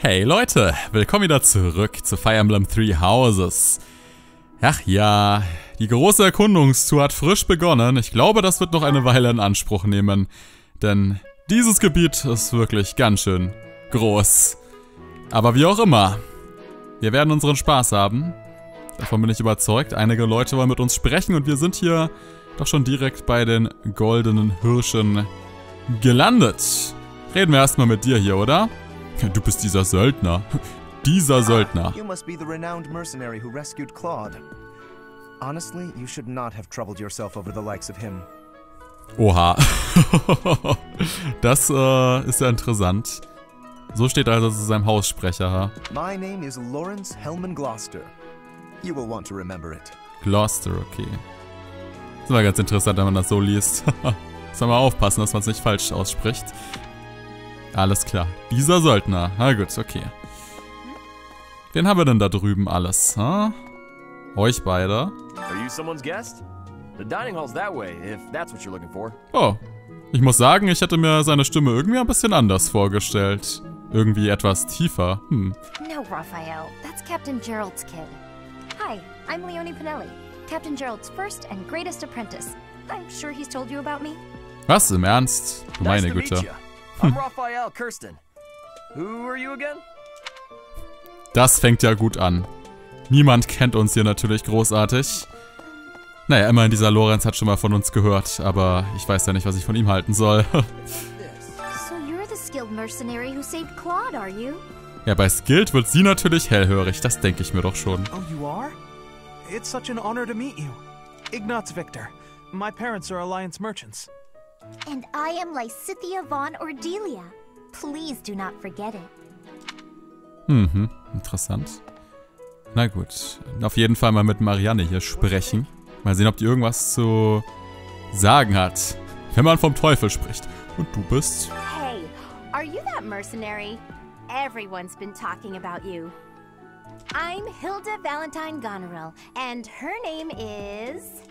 Hey Leute, willkommen wieder zurück zu Fire Emblem Three Houses. Ach ja, die große Erkundungstour hat frisch begonnen. Ich glaube, das wird noch eine Weile in Anspruch nehmen, denn dieses Gebiet ist wirklich ganz schön groß. Aber wie auch immer, wir werden unseren Spaß haben. Davon bin ich überzeugt. Einige Leute wollen mit uns sprechen und wir sind hier doch schon direkt bei den goldenen Hirschen gelandet. Reden wir erstmal mit dir hier, oder? Du bist dieser Söldner. Dieser Söldner. You must be the renowned mercenary who rescued Claude. Honestly, you should not have troubled yourself over the likes of him. Oha. Das ist ja interessant. So steht also zu seinem Haussprecher. My name is Lawrence Hellman Gloucester. You will want to remember it. Gloucester, okay. Das war ganz interessant, wenn man das so liest. Soll man aufpassen, dass man es nicht falsch ausspricht. Alles klar. Dieser Söldner. Na gut, okay. Wen haben wir denn da drüben alles? Huh? Euch beide. Oh. Ich muss sagen, ich hätte mir seine Stimme irgendwie ein bisschen anders vorgestellt. Irgendwie etwas tiefer. No, Raphael. That's Captain Gerald's kid. Hi, I'm Leonie Pinelli. Captain Gerald's first and greatest apprentice. I'm sure he's told you about me. Was, im Ernst? Du meine Güte. I'm Raphael Kirsten. Who are you again? Das fängt ja gut an. Niemand kennt uns hier natürlich großartig. Naja, immerhin dieser Lorenz hat schon mal von uns gehört, aber ich weiß ja nicht, was ich von ihm halten soll. Ja, bei Skilled wird sie natürlich hellhörig, das denke ich mir doch schon. Oh, you are? It's such an honor to meet you. Ignaz Victor. My parents are Alliance merchants. And I am Lysithia von Ordelia. Please do not forget it. Mhm, interessant. Na gut, auf jeden Fall mal mit Marianne hier sprechen. Mal sehen, ob die irgendwas zu sagen hat. Wenn man vom Teufel spricht. Und du bist... Hey, are you that mercenary? Everyone's been talking about you. I'm Hilda Valentine Goneril and her name is...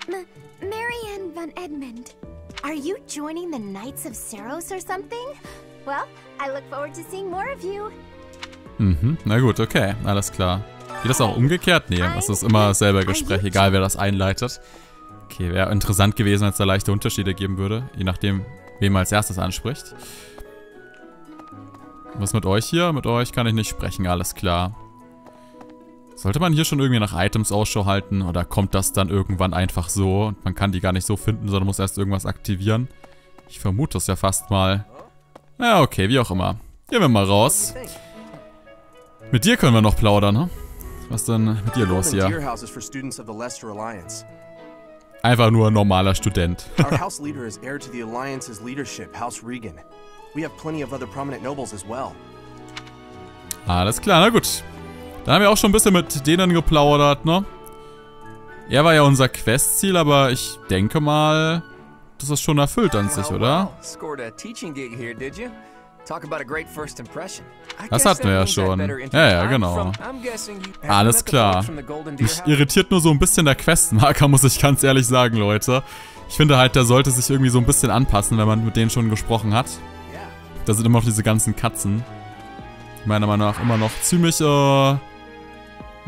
Marianne van Edmund. Are you joining the Knights of Seros or something? Well, I look forward to seeing more of you. Mhm, na gut, okay, alles klar. Geht das auch umgekehrt? Nee, das ist immer dasselbe Gespräch, egal wer das einleitet. Okay, wäre interessant gewesen, wenn es da leichte Unterschiede geben würde, je nachdem, wem man als erstes anspricht. Was mit euch hier? Mit euch kann ich nicht sprechen, alles klar. Sollte man hier schon irgendwie nach Items Ausschau halten oder kommt das dann irgendwann einfach so und man kann die gar nicht so finden, sondern muss erst irgendwas aktivieren? Ich vermute das ja fast mal. Ja, okay, wie auch immer. Gehen wir mal raus. Mit dir können wir noch plaudern, ne? Was ist denn mit dir los hier? Einfach nur ein normaler Student. Our house leader is heir to the Alliance's leadership, House Regan. We have plenty of other prominent nobles as well. Alles klar, na gut. Da haben wir auch schon ein bisschen mit denen geplaudert, ne? Er war ja unser Questziel, aber ich denke mal, das ist schon erfüllt an sich, oder? Das hatten wir ja schon. Ja, ja, genau. Alles klar. Mich irritiert nur so ein bisschen der Questmarker, muss ich ganz ehrlich sagen, Leute. Ich finde halt, der sollte sich irgendwie so ein bisschen anpassen, wenn man mit denen schon gesprochen hat. Da sind immer noch diese ganzen Katzen. Die meiner Meinung nach immer noch ziemlich,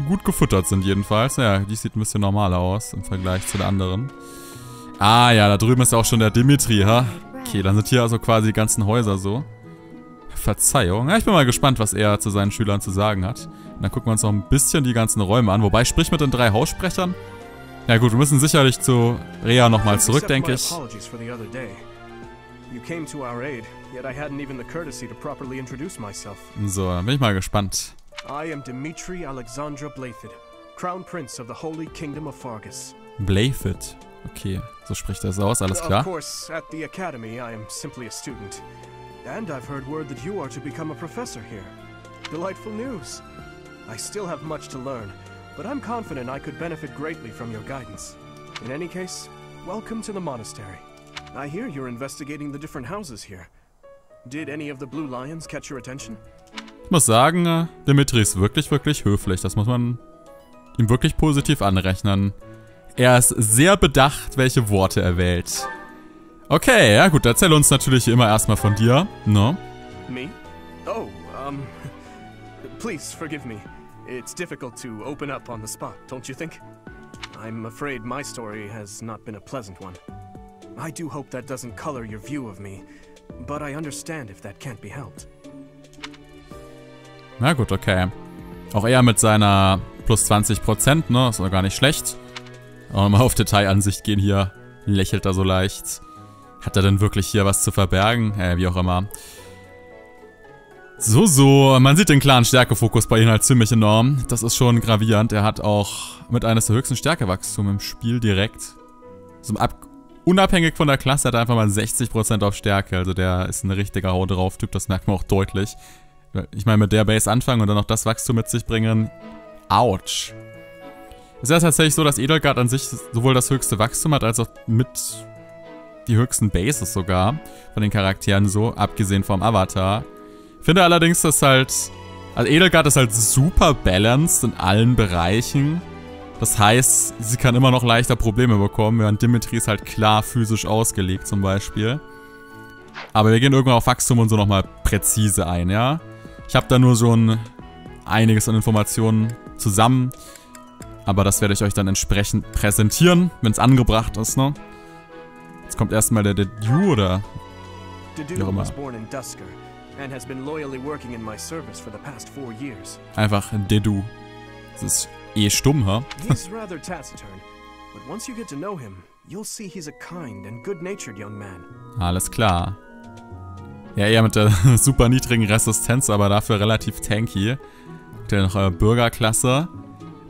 gut gefüttert sind jedenfalls. Naja, die sieht ein bisschen normaler aus im Vergleich zu der anderen. Ah ja, da drüben ist ja auch schon der Dimitri, ha? Okay, dann sind hier also quasi die ganzen Häuser so. Verzeihung. Ja, ich bin mal gespannt, was er zu seinen Schülern zu sagen hat. Und dann gucken wir uns noch ein bisschen die ganzen Räume an. Wobei, sprich mit den 3 Haussprechern. Ja gut, wir müssen sicherlich zu Rea nochmal zurück, denke ich. So, dann bin ich mal gespannt. I am Dimitri Alexandre Blaiddyd, Crown Prince of the Holy Kingdom of Fargus. Blaiddyd. Okay, so spricht er es aus, alles klar. Of course, at the academy I am simply a student. And I've heard word that you are to become a professor here. Delightful news. I still have much to learn, but I'm confident I could benefit greatly from your guidance. In any case, welcome to the monastery. I hear you're investigating the different houses here. Did any of the Blue Lions catch your attention? Ich muss sagen, Dimitri ist wirklich höflich. Das muss man ihm wirklich positiv anrechnen. Er ist sehr bedacht, welche Worte er wählt. Okay, ja gut, erzähl uns natürlich immer erstmal von dir, ne? Me? Oh, Please forgive me. It's difficult to open up on the spot, don't you think? I'm afraid my story has not been a pleasant one. I do hope that doesn't color your view of me, but I understand if that can't be helped. Na gut, okay. Auch er mit seiner plus 20%, ne? Ist doch gar nicht schlecht. Auch nochmal auf Detailansicht gehen hier. Lächelt er so leicht. Hat er denn wirklich hier was zu verbergen? Wie auch immer. So, so. Man sieht den klaren Stärkefokus bei ihm halt ziemlich enorm. Das ist schon gravierend. Er hat auch mit eines der höchsten Stärkewachstum im Spiel direkt. Also unabhängig von der Klasse hat er einfach mal 60% auf Stärke. Also der ist ein richtiger Hau-drauf-Typ. Das merkt man auch deutlich. Ich meine, mit der Base anfangen und dann noch das Wachstum mit sich bringen. Autsch. Es ist ja tatsächlich so, dass Edelgard an sich sowohl das höchste Wachstum hat, als auch mit die höchsten Bases sogar. Von den Charakteren so, abgesehen vom Avatar. Finde allerdings, dass halt... Also Edelgard ist halt super balanced in allen Bereichen. Das heißt, sie kann immer noch leichter Probleme bekommen, während Dimitri ist halt klar physisch ausgelegt zum Beispiel. Aber wir gehen irgendwann auf Wachstum und so nochmal präzise ein, ja? Ich habe da nur schon einiges an Informationen zusammen, aber das werde ich euch dann entsprechend präsentieren, wenn es angebracht ist, ne? Jetzt kommt erstmal der Dedu, oder? Wie auch immer. Einfach Dedu. Das ist eh stumm, ha? Alles klar. Ja, eher mit der super niedrigen Resistenz, aber dafür relativ tanky. Der noch Bürgerklasse.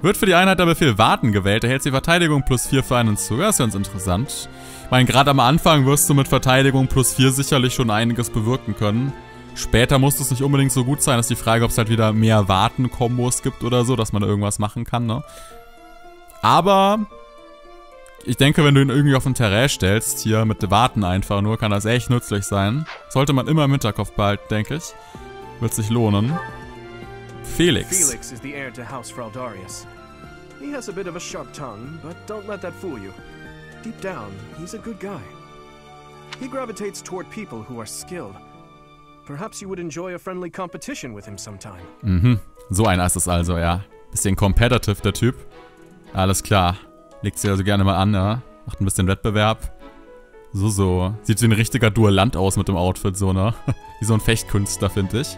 Wird für die Einheit der Befehl Warten gewählt. Erhält sie Verteidigung plus 4 für einen Zug. Das ist ganz interessant. Ich meine, gerade am Anfang wirst du mit Verteidigung plus 4 sicherlich schon einiges bewirken können. Später muss es nicht unbedingt so gut sein. Das ist die Frage, ob es halt wieder mehr Warten-Kombos gibt oder so, dass man da irgendwas machen kann, ne? Aber ich denke, wenn du ihn irgendwie auf ein Terrain stellst, hier mit Warten einfach nur, kann das echt nützlich sein. Sollte man immer im Hinterkopf behalten, denke ich. Wird sich lohnen. Felix. Felix ist der Heir zu Haus Fraldarius. Er hat ein bisschen scharfe Zunge, aber nicht das fool. Deep down, he's a good guy. He gravitates toward people who are skilled. Perhaps you would enjoy a friendly competition with him sometime. Mhm. So einer ist es also, ja. Bisschen competitive, der Typ. Alles klar. Legt sie also gerne mal an, ne? Macht ein bisschen Wettbewerb. So, so. Sieht wie ein richtiger Duellant aus mit dem Outfit, so, ne? Wie so ein Fechtkünstler, finde ich.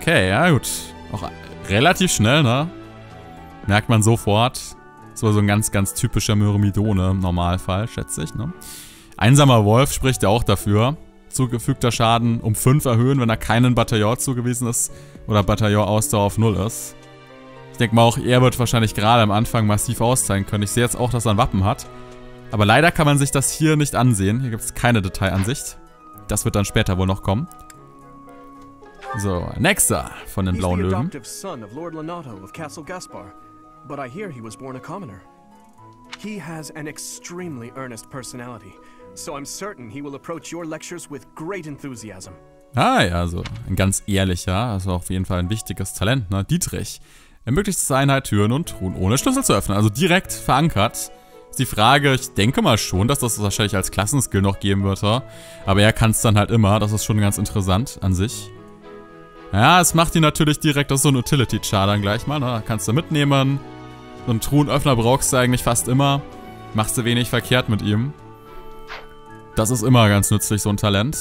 Okay, ja gut. Auch relativ schnell, ne? Merkt man sofort. Das war so ein ganz, ganz typischer Myrmidone im Normalfall, schätze ich, ne? Einsamer Wolf spricht ja auch dafür. Zugefügter Schaden um 5 erhöhen, wenn er keinen Bataillon zugewiesen ist. Oder Bataillon-Ausdauer auf 0 ist. Ich denke mal auch, er wird wahrscheinlich gerade am Anfang massiv auszeichnen können. Ich sehe jetzt auch, dass er ein Wappen hat. Aber leider kann man sich das hier nicht ansehen. Hier gibt es keine Detailansicht. Das wird dann später wohl noch kommen. So, nächster von den blauen Löwen. Ah ja, also ein ganz ehrlicher, also auf jeden Fall ein wichtiges Talent, ne? Dietrich. Ermöglicht es der Einheit, Türen und Truhen ohne Schlüssel zu öffnen. Also direkt verankert. Ist die Frage, ich denke mal schon, dass das wahrscheinlich als Klassenskill noch geben wird. Aber er kann es dann halt immer. Das ist schon ganz interessant an sich. Ja, es macht ihn natürlich direkt. Das ist so ein Utility-Char dann gleich mal. Ne? Kannst du mitnehmen. So einen Truhenöffner brauchst du eigentlich fast immer. Machst du wenig verkehrt mit ihm. Das ist immer ganz nützlich, so ein Talent.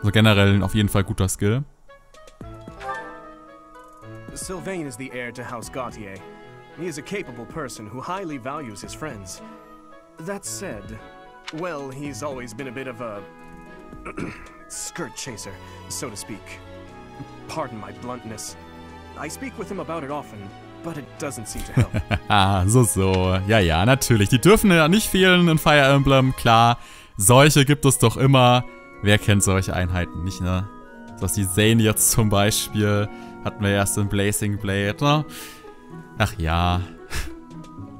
Also generell auf jeden Fall guter Skill. Sylvain is the heir to House Gautier. He is a capable person who highly values his friends. That said, well, he's always been a bit of a skirt chaser, so to speak. Pardon my bluntness. I speak with him about it often, but it doesn't seem to help. Ah, so, so. Ja, ja, natürlich. Die dürfen ja nicht fehlen in Fire Emblem, klar. Solche gibt es doch immer. Wer kennt solche Einheiten nicht, ne? Was die sehen jetzt zum Beispiel. Hatten wir erst in Blazing Blade, ne? Ach ja.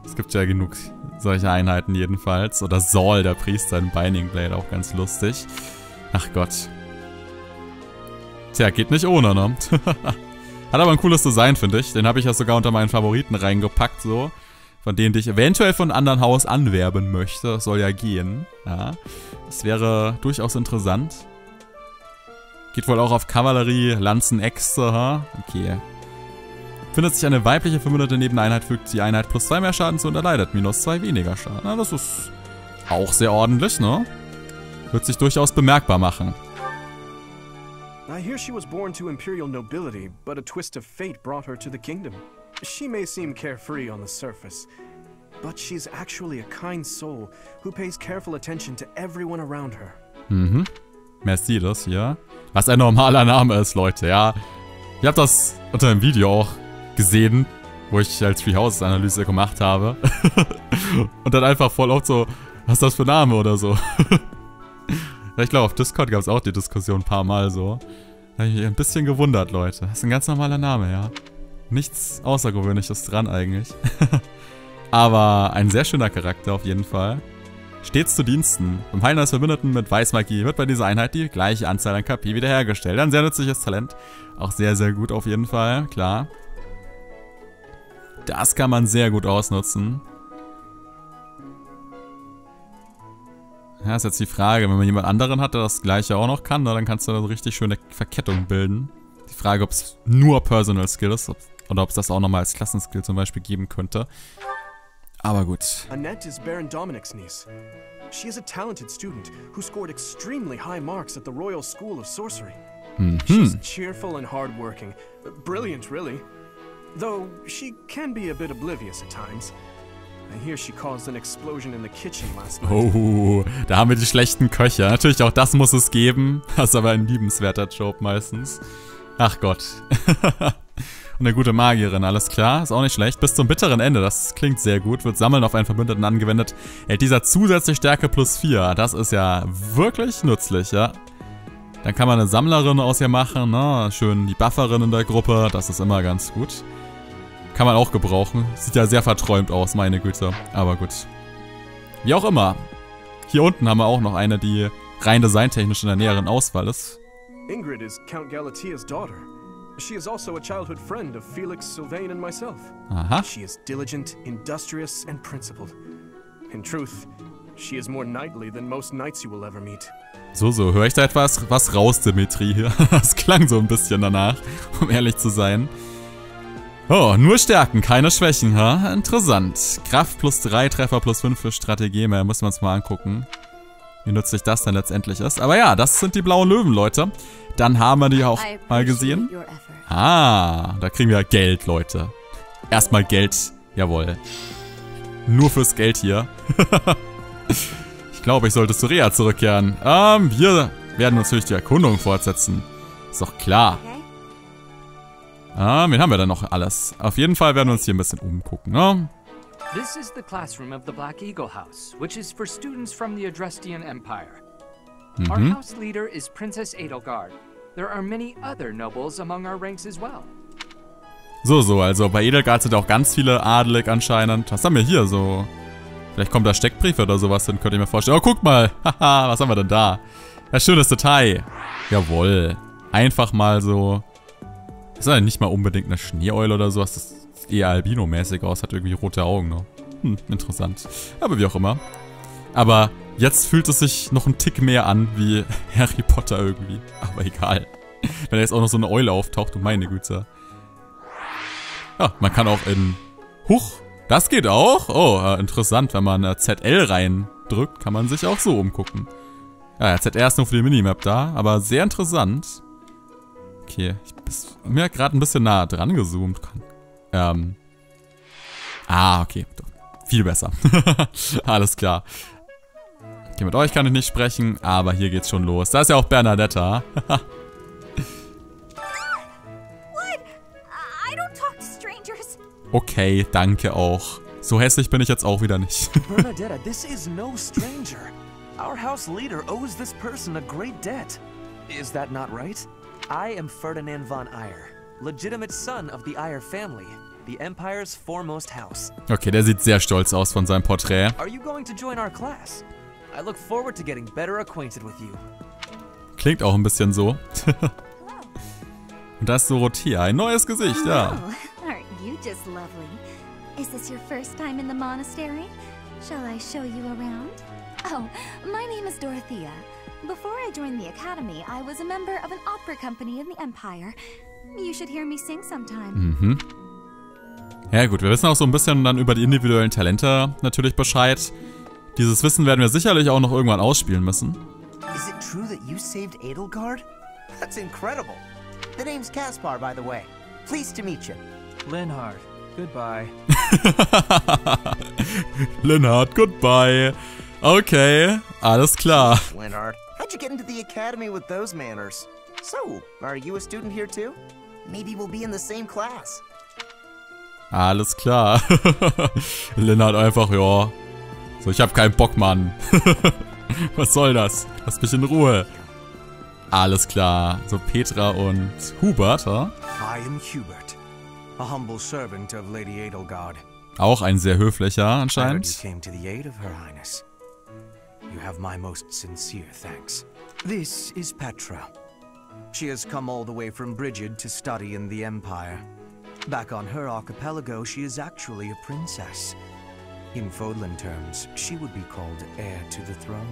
Es gibt ja genug solche Einheiten jedenfalls. Oder Saul, der Priester in Binding Blade, auch ganz lustig. Ach Gott. Tja, geht nicht ohne, ne? Hat aber ein cooles Design, finde ich. Den habe ich ja sogar unter meinen Favoriten reingepackt, so. Von denen, die ich eventuell von einem anderen Haus anwerben möchte. Das soll ja gehen. Ja. Das wäre durchaus interessant. Geht wohl auch auf Kavallerie, Lanzen-Äxte, ha? Okay. Findet sich eine weibliche verminderte Nebeneinheit, fügt die Einheit +2 mehr Schaden zu und erleidet -2 weniger Schaden. Na, das ist auch sehr ordentlich, ne? Wird sich durchaus bemerkbar machen. I hear she was born to imperial nobility, but a twist of fate brought her to the kingdom. She may seem carefree on the surface, but she's actually a kind soul who pays careful attention to everyone around her. Mhm. Mercedes, ja. Was ein normaler Name ist, Leute, ja. Ihr habt das unter dem Video auch gesehen, wo ich als Three Houses Analyse gemacht habe. Und dann einfach voll oft so, was ist das für ein Name oder so. Ich glaube, auf Discord gab es auch die Diskussion ein paar Mal so. Da habe ich mich ein bisschen gewundert, Leute. Das ist ein ganz normaler Name, ja. Nichts Außergewöhnliches dran eigentlich. Aber ein sehr schöner Charakter auf jeden Fall. Stets zu Diensten. Beim Heilen eines Verbündeten mit Weißmagie wird bei dieser Einheit die gleiche Anzahl an KP wiederhergestellt. Ein sehr nützliches Talent. Auch sehr, sehr gut auf jeden Fall, klar. Das kann man sehr gut ausnutzen. Ja, ist jetzt die Frage, wenn man jemand anderen hat, der das gleiche auch noch kann, dann kannst du da so richtig schöne Verkettung bilden. Die Frage, ob es nur Personal Skill ist oder ob es das auch nochmal als Klassenskill zum Beispiel geben könnte. Aber gut. Annette ist Baron Dominic's niece. Sie ist ein talented student, who scored extremely high marks at the Royal School of Sorcery. She's cheerful and hardworking. Brilliant, really. Though she can be a bit oblivious at times. I hear she caused an explosion in the kitchen last night. Oh, da haben wir die schlechten Köche. Natürlich, auch das muss es geben. Das ist aber ein liebenswerter Job meistens. Ach Gott. Und eine gute Magierin, alles klar. Ist auch nicht schlecht. Bis zum bitteren Ende, das klingt sehr gut. Wird Sammeln auf einen Verbündeten angewendet. Hält dieser zusätzlich Stärke +4. Das ist ja wirklich nützlich, ja. Dann kann man eine Sammlerin aus ihr machen, ne? Schön die Bufferin in der Gruppe. Das ist immer ganz gut. Kann man auch gebrauchen. Sieht ja sehr verträumt aus, meine Güte. Aber gut. Wie auch immer. Hier unten haben wir auch noch eine, die rein designtechnisch in der näheren Auswahl ist. Ingrid ist Count Galatia's daughter. Sie ist auch ein childhood friend of Felix, Sylvain und myself. Aha. Sie ist diligent, industrious and principled. In truth, she is more knightly than most knights you will ever meet. So, höre ich da etwas was raus, Dimitri hier? Das klang so ein bisschen danach, um ehrlich zu sein. Oh, nur Stärken, keine Schwächen, ha? Interessant. Kraft +3, Treffer +5 für Strategie, mehr müssen wir uns mal angucken, wie nützlich das dann letztendlich ist. Aber ja, das sind die blauen Löwen, Leute. Dann haben wir die auch mal gesehen. Ah, da kriegen wir Geld, Leute. Erstmal Geld, jawohl. Nur fürs Geld hier. Ich glaube, ich sollte zu Rea zurückkehren. Wir werden natürlich die Erkundung fortsetzen. Ist doch klar. Wen haben wir denn noch alles? Auf jeden Fall werden wir uns hier ein bisschen umgucken, ne? This is the classroom of the Black Eagle House, which is for students from the Adrestian Empire. Our house leader is Princess Edelgard. There are many other nobles among our ranks as well. So, also bei Edelgard sind auch ganz viele Adelig anscheinend. Was haben wir hier so? Vielleicht kommt da Steckbriefe oder sowas hin, könnt ihr mir vorstellen. Oh, guck mal! Haha, was haben wir denn da? Das schönes Detail. Jawohl. Einfach mal so. Das ist ja nicht mal unbedingt eine Schneeeule oder sowas. Das sieht eher albino-mäßig aus. Hat irgendwie rote Augen, ne? Hm, interessant. Aber wie auch immer. Aber jetzt fühlt es sich noch einen Tick mehr an wie Harry Potter irgendwie. Aber egal. Wenn jetzt auch noch so eine Eule auftaucht, du meine Güte. Ja, man kann auch in... Huch, das geht auch? Oh, interessant. Wenn man ZL reindrückt, kann man sich auch so umgucken. Ja, ZR ist nur für die Minimap da. Aber sehr interessant. Okay, ich bin mir gerade ein bisschen nah dran gezoomt. Okay. Viel besser. Alles klar. Okay, mit euch kann ich nicht sprechen, aber hier geht's schon los. Da ist ja auch Bernadetta. Okay, danke auch. So hässlich bin ich jetzt auch wieder nicht. Bernadetta, this is no stranger. Our house leader owes this person a great debt. Is that not right? I am Ferdinand von Eyre, legitimate son of the Eyre family, the Empire's foremost house. Okay, der sieht sehr stolz aus von seinem Porträt. Are you going to join our class? I look forward to getting better acquainted with you. Klingt auch ein bisschen so. Und das ist Dorothea, ein neues Gesicht, ja. Oh, aren't you just lovely? Is this your first time in the monastery? Shall I show you around? Oh, my name is Dorothea. Before I joined the academy, I was a member of an opera company in the Empire. You should hear me sing sometime. Mhm. Ja gut, wir wissen auch so ein bisschen dann über die individuellen Talente natürlich Bescheid. Dieses Wissen werden wir sicherlich auch noch irgendwann ausspielen müssen. Is it true that you saved Edelgard? That's incredible. The name's Caspar, by the way. Pleased to meet you. Linhardt, goodbye. Linhardt, goodbye. Okay, alles klar. Linhardt, how'd you get into the academy with those manners? So, are you a student here too? Maybe we'll be in the same class. Alles klar. Linhardt einfach, ja. So, ich hab keinen Bock, Mann. Was soll das? Lass mich in Ruhe. Alles klar. So, Petra und Hubert, ja? I am Hubert, a humble servant of Lady Edelgard. Auch ein sehr höflicher anscheinend. You came to the aid of Her Highness. You have my most sincere thanks. This is Petra. She has come all the way from Brigid to study in the Empire. Back on her archipelago, she is actually a princess. In Fodlan terms, she would be called heir to the throne.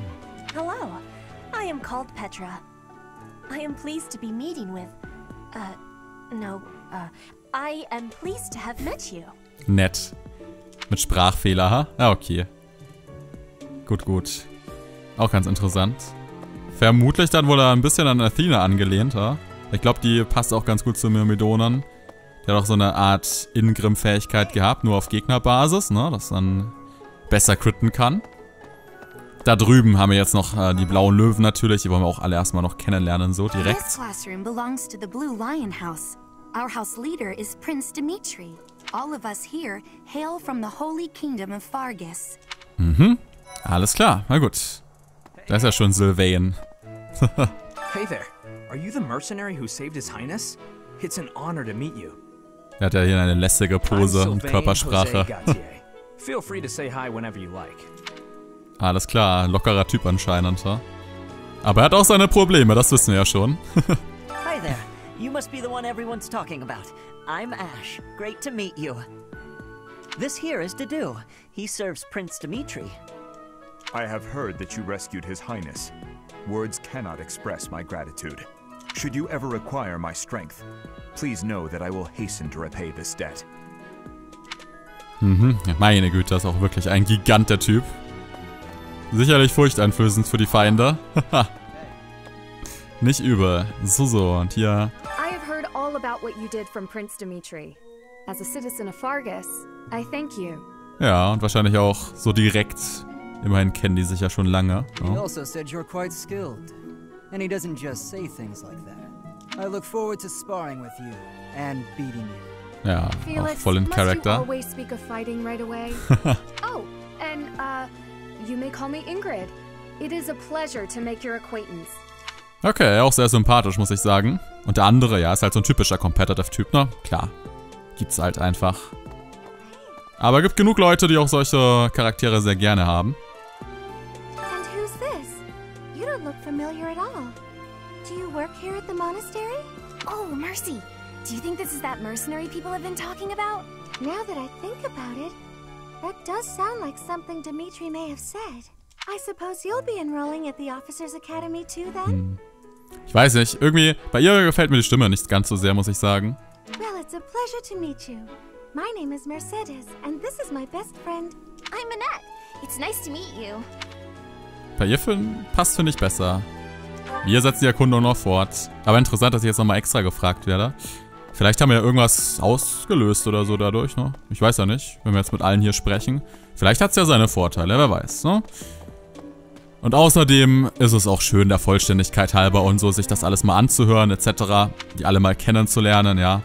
Hello, I am called Petra. I am pleased to be meeting with, I am pleased to have met you. Nett. Mit Sprachfehler, ha? Ah, okay. Gut, gut. Auch ganz interessant. Vermutlich dann wohl ein bisschen an Athena angelehnt, ha? Ich glaube, die passt auch ganz gut zu Myrmidonern. Die hat auch so eine Art Ingrim-Fähigkeit gehabt, nur auf Gegnerbasis, ne? Dass dann besser critten kann. Da drüben haben wir jetzt noch die blauen Löwen natürlich, die wollen wir auch alle erstmal noch kennenlernen, so direkt. This classroom belongs to the Blue Lion House. Our house leader is Prince Dimitri. All of us here hail from the Holy Kingdom of Fargus. Mhm. Alles klar. Na gut. Da ist ja schon Sylvain. Hey there. Are you the mercenary who saved his highness? It's an honor to meet you. Er hat ja hier eine lässige Pose Sylvain, und Körpersprache. Feel free to say hi whenever you like. Alles klar. Lockerer Typ anscheinend, ja? Aber er hat auch seine Probleme, das wissen wir ja schon. Hi there. You must be the one everyone's talking about. I'm Ash. Great to meet you. This here is Dadu. He serves Prince Dimitri. I have heard that you rescued His Highness. Words cannot express my gratitude. Should you ever require my strength, please know that I will hasten to repay this debt. Mhm, meine Güte, das ist auch wirklich ein Gigant, der Typ. Sicherlich furchteinflößend für die Feinde. Nicht übel. So, und hier. I have heard all about what you did from Prince Dimitri. As a citizen of Fargus, I thank you. Ja, und wahrscheinlich auch so direkt. Immerhin kennen die sich ja schon lange. Oh. He also said you're quite skilled. And he doesn't just say things like that. I look forward to sparring with you and beating you. Ja, Felix, auch voll im Charakter. Always speak of fighting right away. Oh, and you may call me Ingrid. It is a pleasure to make your acquaintance. Okay, auch sehr sympathisch, muss ich sagen. Und der andere, ja, ist halt so ein typischer Competitive-Typ, ne? Klar, gibt's halt einfach. Aber gibt genug Leute, die auch solche Charaktere sehr gerne haben. And who's this? You don't look familiar at all. Do you work here at the monastery? Oh, mercy. Do you think this is that mercenary people have been talking about? Now that I think about it, that does sound like something Dimitri may have said. I suppose you'll be enrolling at the Officers Academy too, then? Ich weiß nicht, irgendwie bei ihr gefällt mir die Stimme nicht ganz so sehr, muss ich sagen. Well, it's a pleasure to meet you. My name is Mercedes and this is my best friend. I'm Annette. It's nice to meet you. Bei ihr passt finde ich besser. Mir setzt die Erkundung noch fort. Aber interessant, dass ich jetzt nochmal extra gefragt werde. Vielleicht haben wir ja irgendwas ausgelöst oder so dadurch, ne? Ich weiß ja nicht, wenn wir jetzt mit allen hier sprechen. Vielleicht hat es ja seine Vorteile, wer weiß, ne? Und außerdem ist es auch schön, der Vollständigkeit halber und so, sich das alles mal anzuhören, etc. Die alle mal kennenzulernen, ja.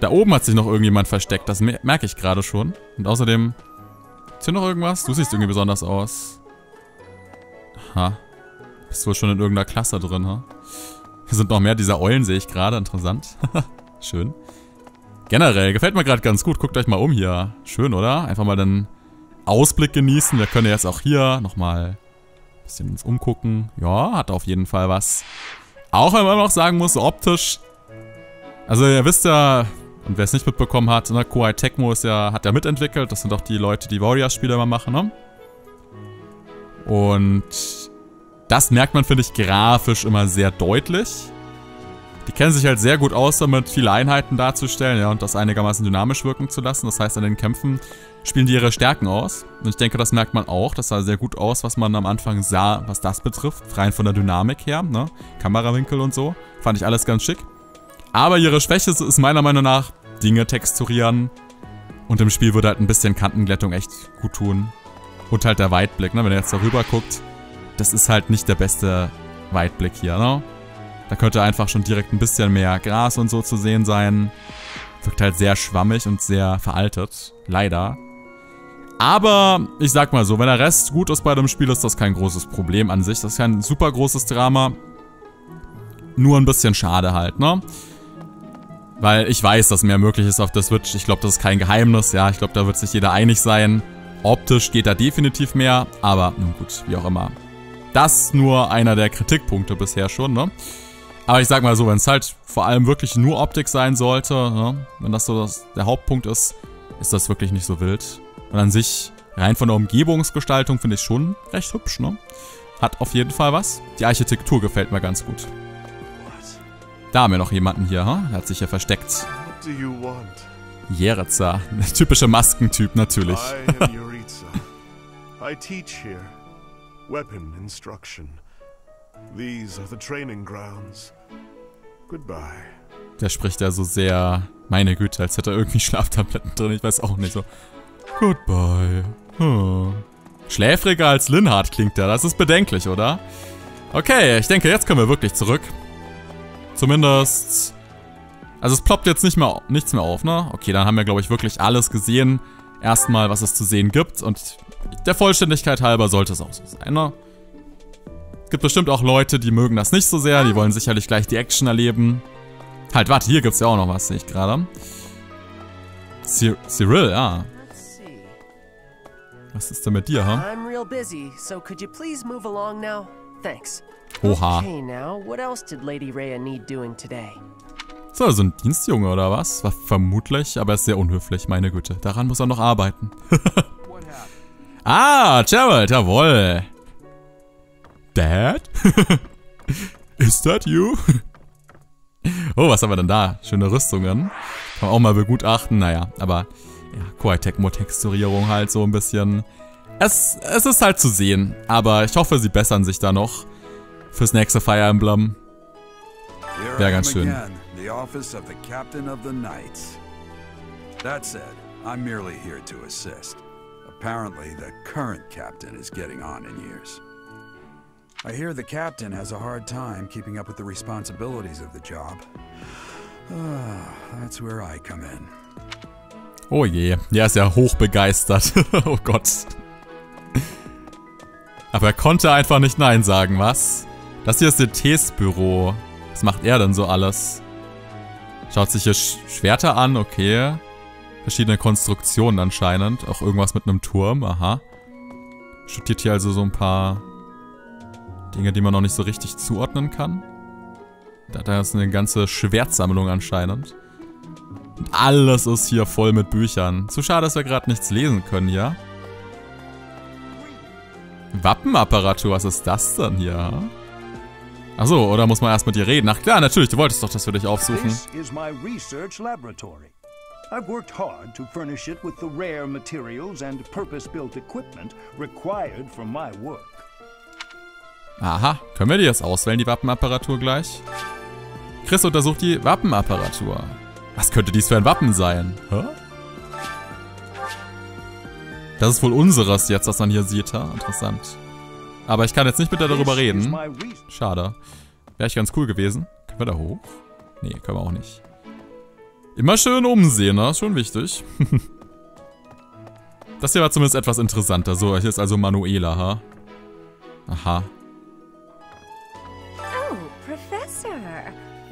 Da oben hat sich noch irgendjemand versteckt, das merke ich gerade schon. Und außerdem, ist hier noch irgendwas? Du siehst irgendwie besonders aus. Aha. Bist wohl schon in irgendeiner Klasse drin, ha? Hier sind noch mehr dieser Eulen, sehe ich gerade. Interessant. Schön. Generell, gefällt mir gerade ganz gut. Guckt euch mal um hier. Schön, oder? Einfach mal den Ausblick genießen. Wir können jetzt auch hier nochmal ein bisschen uns umgucken. Ja, hat auf jeden Fall was. Auch wenn man noch sagen muss, so optisch. Also ihr wisst ja, und wer es nicht mitbekommen hat, ne, Koei Tecmo hat ja mitentwickelt. Das sind auch die Leute, die Warriors-Spiele immer machen, ne? Und Das merkt man, finde ich, grafisch immer sehr deutlich. Die kennen sich halt sehr gut aus, damit viele Einheiten darzustellen, ja, und das einigermaßen dynamisch wirken zu lassen. Das heißt, an den Kämpfen spielen die ihre Stärken aus. Und ich denke, das merkt man auch. Das sah sehr gut aus, was man am Anfang sah, was das betrifft. Rein von der Dynamik her, ne? Kamerawinkel und so. Fand ich alles ganz schick. Aber ihre Schwäche ist meiner Meinung nach, Dinge texturieren. Und im Spiel würde halt ein bisschen Kantenglättung echt gut tun. Und halt der Weitblick, ne? Wenn ihr jetzt da rüber guckt, das ist halt nicht der beste Weitblick hier, ne? Da könnte einfach schon direkt ein bisschen mehr Gras und so zu sehen sein. Wirkt halt sehr schwammig und sehr veraltet. Leider. Aber ich sag mal so, wenn der Rest gut ist bei dem Spiel, ist das kein großes Problem an sich. Das ist kein super großes Drama. Nur ein bisschen schade halt, ne? Weil ich weiß, dass mehr möglich ist auf der Switch. Ich glaube, das ist kein Geheimnis. Ja, ich glaube, da wird sich jeder einig sein. Optisch geht da definitiv mehr. Aber nun gut, wie auch immer. Das ist nur einer der Kritikpunkte bisher schon, ne? Aber ich sag mal so, wenn es halt vor allem wirklich nur Optik sein sollte, ne? Wenn das so der Hauptpunkt ist, ist das wirklich nicht so wild. Und an sich, rein von der Umgebungsgestaltung, finde ich schon recht hübsch, ne? Hat auf jeden Fall was. Die Architektur gefällt mir ganz gut. Da haben wir noch jemanden hier, huh? Der hat sich hier versteckt. Jeritza. Der typische Maskentyp, natürlich. Ich bin Jeritza. Ich hier. Weapon instruction. These are the training grounds. Goodbye. Der spricht ja so sehr, meine Güte, als hätte er irgendwie Schlaftabletten drin, ich weiß auch nicht so. Goodbye. Huh. Schläfriger als Linhardt klingt er, das ist bedenklich, oder? Okay, ich denke, jetzt können wir wirklich zurück. Zumindest, also es ploppt jetzt nichts mehr auf, ne? Okay, dann haben wir, glaube ich, wirklich alles gesehen. Erstmal, was es zu sehen gibt, und der Vollständigkeit halber sollte es auch so sein, ne? Es gibt bestimmt auch Leute, die mögen das nicht so sehr, die wollen sicherlich gleich die Action erleben. Halt, warte, hier gibt's ja auch noch was, sehe ich gerade. Cyril, ja. Was ist denn mit dir, ha? Oha. So, also ein Dienstjunge oder was? War vermutlich, aber er ist sehr unhöflich, meine Güte. Daran muss er noch arbeiten. Ah, Gerald, jawohl. Dad? Is that you? Oh, was haben wir denn da? Schöne Rüstungen. Kann man auch mal begutachten. Naja, aber ja, Koei Tecmo Texturierung halt so ein bisschen. Es ist halt zu sehen, aber ich hoffe, sie bessern sich da noch. Fürs nächste Fire Emblem. Wäre ganz schön. The office of the captain of the knights. That said, I'm merely here to assist. Apparently, the current captain is getting on in years. I hear the captain has a hard time keeping up with the responsibilities of the job. That's where I come in. Oh je, er ist ja hochbegeistert. Oh Gott. Aber er konnte einfach nicht Nein sagen, was? Das hier ist das Tees-Büro. Was macht er denn so alles? Schaut sich hier Schwerter an, okay. Verschiedene Konstruktionen anscheinend. Auch irgendwas mit einem Turm, aha. Studiert hier also so ein paar Dinge, die man noch nicht so richtig zuordnen kann. Da ist eine ganze Schwertsammlung anscheinend. Und alles ist hier voll mit Büchern. Zu schade, dass wir gerade nichts lesen können, ja? Wappenapparatur, was ist das denn hier? Achso, oder muss man erst mit dir reden? Ach klar, natürlich, du wolltest doch, dass wir dich aufsuchen. This is my research laboratory. I've worked hard to furnish it with the rare materials and purpose-built equipment required for my work. Aha, können wir die jetzt auswählen, die Wappenapparatur gleich? Chris untersucht die Wappenapparatur. Was könnte dies für ein Wappen sein? Hä? Das ist wohl unseres jetzt, das man hier sieht, ha? Interessant. Aber ich kann jetzt nicht mit dir darüber reden. Schade. Wäre ich ganz cool gewesen. Können wir da hoch? Nee, können wir auch nicht. Immer schön umsehen, ne? Ist schon wichtig. Das hier war zumindest etwas interessanter. So, hier ist also Manuela, ha? Aha. Oh, Professor.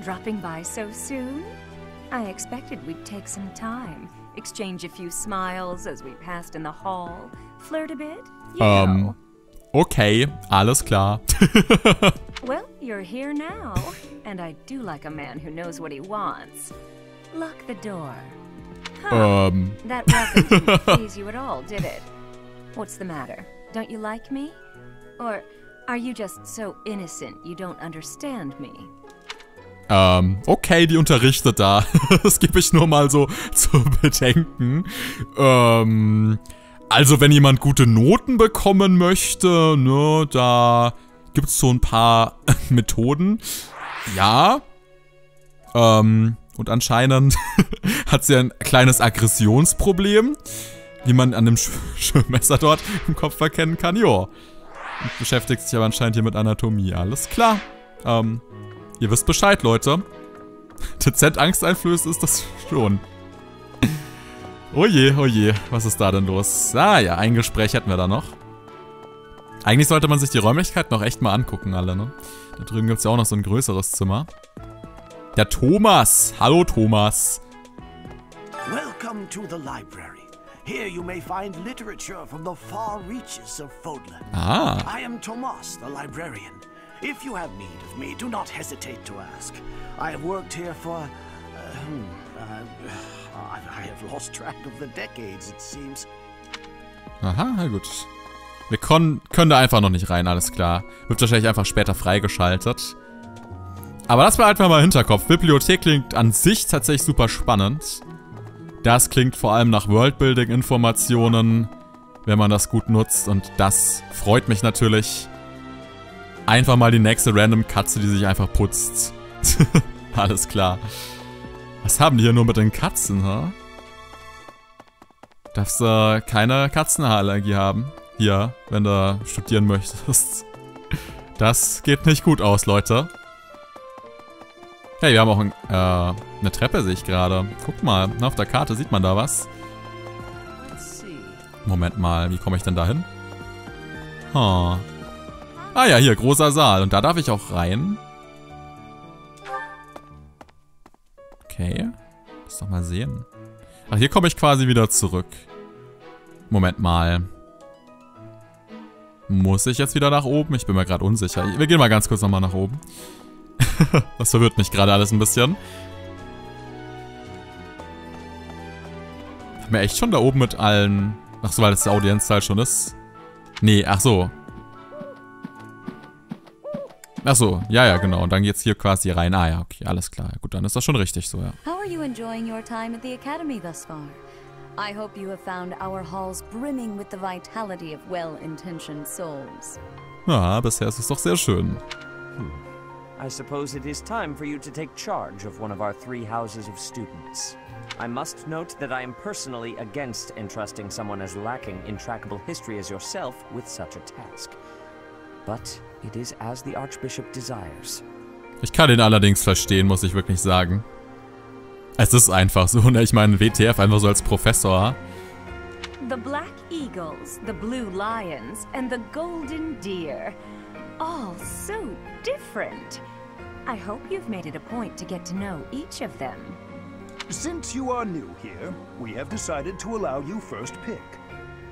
Dropping by so soon? I expected we'd take some time. Exchange a few smiles as we passed in the hall. Flirt a bit? You know. Okay, alles klar. Well, you're here now, and I do like a man who knows what he wants. Lock the door. That weapon didn't please you at all, did it? What's the matter? Don't you like me? Or Are you just so innocent you don't understand me? Okay, die unterrichtet da. Das gebe ich nur mal so zu bedenken. Also wenn jemand gute Noten bekommen möchte, ne, da gibt es so ein paar Methoden. Ja. Und anscheinend hat sie ein kleines Aggressionsproblem, wie man an dem Schürfmesser dort im Kopf erkennen kann. Jo. Beschäftigt sich aber anscheinend hier mit Anatomie. Alles klar. Ihr wisst Bescheid, Leute. Dezent angsteinflößend ist das schon. Oje, oje. Was ist da denn los? Ah ja, ein Gespräch hatten wir da noch. Eigentlich sollte man sich die Räumlichkeiten noch echt mal angucken, alle, ne? Da drüben gibt es ja auch noch so ein größeres Zimmer. Der Thomas. Hallo, Thomas. Welcome to the library. Here you may find literature from the far reaches of Fodlan. Ah. I am Thomas, the librarian. If you have need of me, do not hesitate to ask. I have worked here for... I have lost track of the decades, it seems. Aha, gut. Wir können da einfach noch nicht rein, alles klar. Wird wahrscheinlich einfach später freigeschaltet. Aber das behalten wir mal im Hinterkopf. Bibliothek klingt an sich tatsächlich super spannend. Das klingt vor allem nach Worldbuilding-Informationen, wenn man das gut nutzt. Und das freut mich natürlich. Einfach mal die nächste random Katze, die sich einfach putzt. Alles klar. Was haben die hier nur mit den Katzen, ha? Darfst du keine Katzenhaarallergie haben? Hier, wenn du studieren möchtest. Das geht nicht gut aus, Leute. Hey, wir haben auch eine Treppe, sehe ich gerade. Guck mal, auf der Karte sieht man da was. Moment mal, wie komme ich denn da hin? Huh. Ah ja, hier, großer Saal. Und da darf ich auch rein. Okay. Lass doch mal sehen. Ach, hier komme ich quasi wieder zurück. Moment mal. Muss ich jetzt wieder nach oben? Ich bin mir gerade unsicher. Wir gehen mal ganz kurz nochmal nach oben. Das verwirrt mich gerade alles ein bisschen. Haben wir echt schon da oben mit allen... Ach so, weil das der Audienzteil schon ist. Nee, ach so. Ach so, ja, ja, genau. Und dann geht's hier quasi rein. Ah ja, okay, alles klar. Gut, dann ist das schon richtig so, ja. How are you enjoying your time at the academy thus far? I hope you have found our halls brimming with the vitality of well-intentioned souls. Ja, bisher ist es doch sehr schön. I suppose it is time for you to take charge of one of our three houses of students. I must note that I am personally against entrusting someone as lacking in trackable history as yourself with such a task. But it is as the Archbishop desires. Ich kann ihn allerdings verstehen, muss ich wirklich sagen. Es ist einfach so, ne? Ich meine, WTF einfach so als Professor. The Black Eagles, the Blue Lions and the Golden Deer. All so different. I hope you've made it a point to get to know each of them. Since you are new here, we have decided to allow you first pick.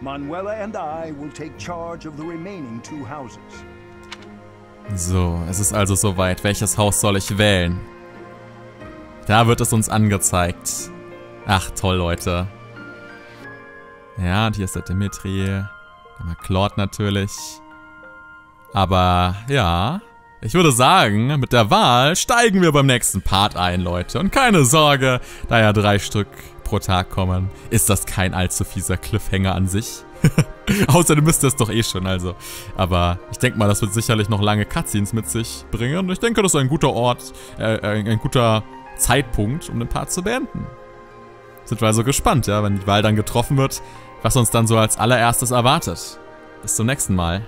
Manuela and I will take charge of the remaining two houses. So, es ist also soweit. Welches Haus soll ich wählen? Da wird es uns angezeigt. Ach, toll, Leute. Ja, und hier ist der Dimitri. Der McClord natürlich. Aber, ja. Ich würde sagen, mit der Wahl steigen wir beim nächsten Part ein, Leute. Und keine Sorge, da ja 3 Stück pro Tag kommen, ist das kein allzu fieser Cliffhanger an sich. Außerdem müsst ihr es doch eh schon, also. Aber ich denke mal, das wird sicherlich noch lange Cutscenes mit sich bringen. Und ich denke, das ist ein guter Ort, ein guter Zeitpunkt, um den Part zu beenden. Sind wir also gespannt, ja, wenn die Wahl dann getroffen wird, was uns dann so als allererstes erwartet. Bis zum nächsten Mal.